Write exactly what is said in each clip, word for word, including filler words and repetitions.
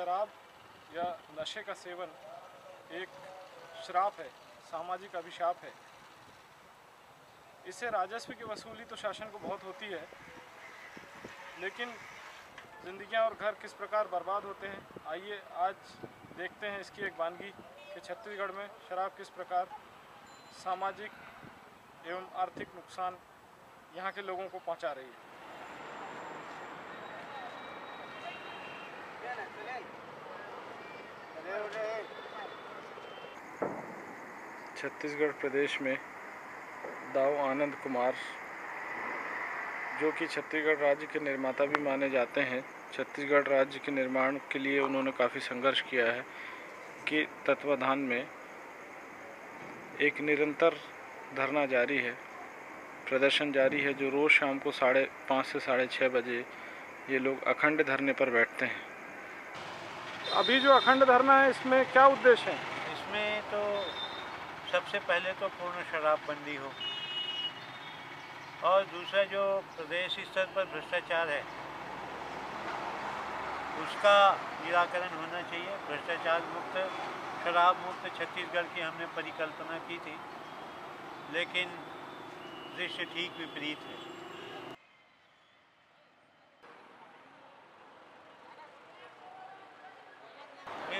शराब या नशे का सेवन एक श्राप है, सामाजिक अभिशाप है। इससे राजस्व की वसूली तो शासन को बहुत होती है, लेकिन जिंदगियां और घर किस प्रकार बर्बाद होते हैं, आइए आज देखते हैं इसकी एक वानगी कि छत्तीसगढ़ में शराब किस प्रकार सामाजिक एवं आर्थिक नुकसान यहाँ के लोगों को पहुँचा रही है। छत्तीसगढ़ प्रदेश में दाऊ आनंद कुमार, जो कि छत्तीसगढ़ राज्य के निर्माता भी माने जाते हैं, छत्तीसगढ़ राज्य के निर्माण के लिए उन्होंने काफ़ी संघर्ष किया है, कि तत्वाधान में एक निरंतर धरना जारी है, प्रदर्शन जारी है, जो रोज़ शाम को साढ़े पाँच से साढ़े छः बजे ये लोग अखंड धरने पर बैठते हैं। अभी जो अखंड धरना है, इसमें क्या उद्देश्य है? इसमें तो सबसे पहले तो पूर्ण शराबबंदी हो, और दूसरा जो प्रदेश स्तर पर भ्रष्टाचार है उसका निराकरण होना चाहिए। भ्रष्टाचार मुक्त, शराब मुक्त छत्तीसगढ़ की हमने परिकल्पना की थी, लेकिन दृश्य ठीक विपरीत है।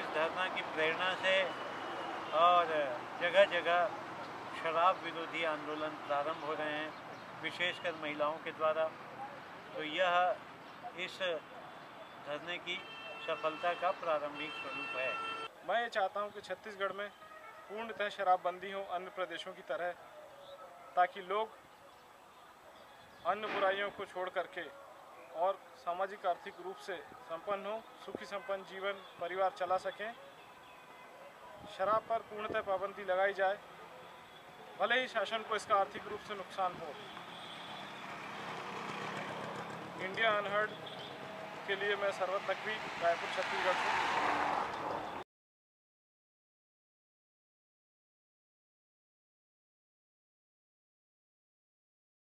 इस धरना की प्रेरणा से और जगह जगह शराब विरोधी आंदोलन प्रारंभ हो रहे हैं, विशेषकर महिलाओं के द्वारा। तो यह इस धरने की सफलता का प्रारंभिक स्वरूप है। मैं ये चाहता हूँ कि छत्तीसगढ़ में पूर्णतः शराबबंदी हो अन्य प्रदेशों की तरह, ताकि लोग अन्य बुराइयों को छोड़ करके और सामाजिक आर्थिक रूप से संपन्न हो, सुखी संपन्न जीवन परिवार चला सकें। शराब पर पूर्णतः पाबंदी लगाई जाए, भले ही शासन को इसका आर्थिक रूप से नुकसान हो। इंडिया अनहर्ड के लिए मैं सरवत नकवी, रायपुर, छत्तीसगढ़ से।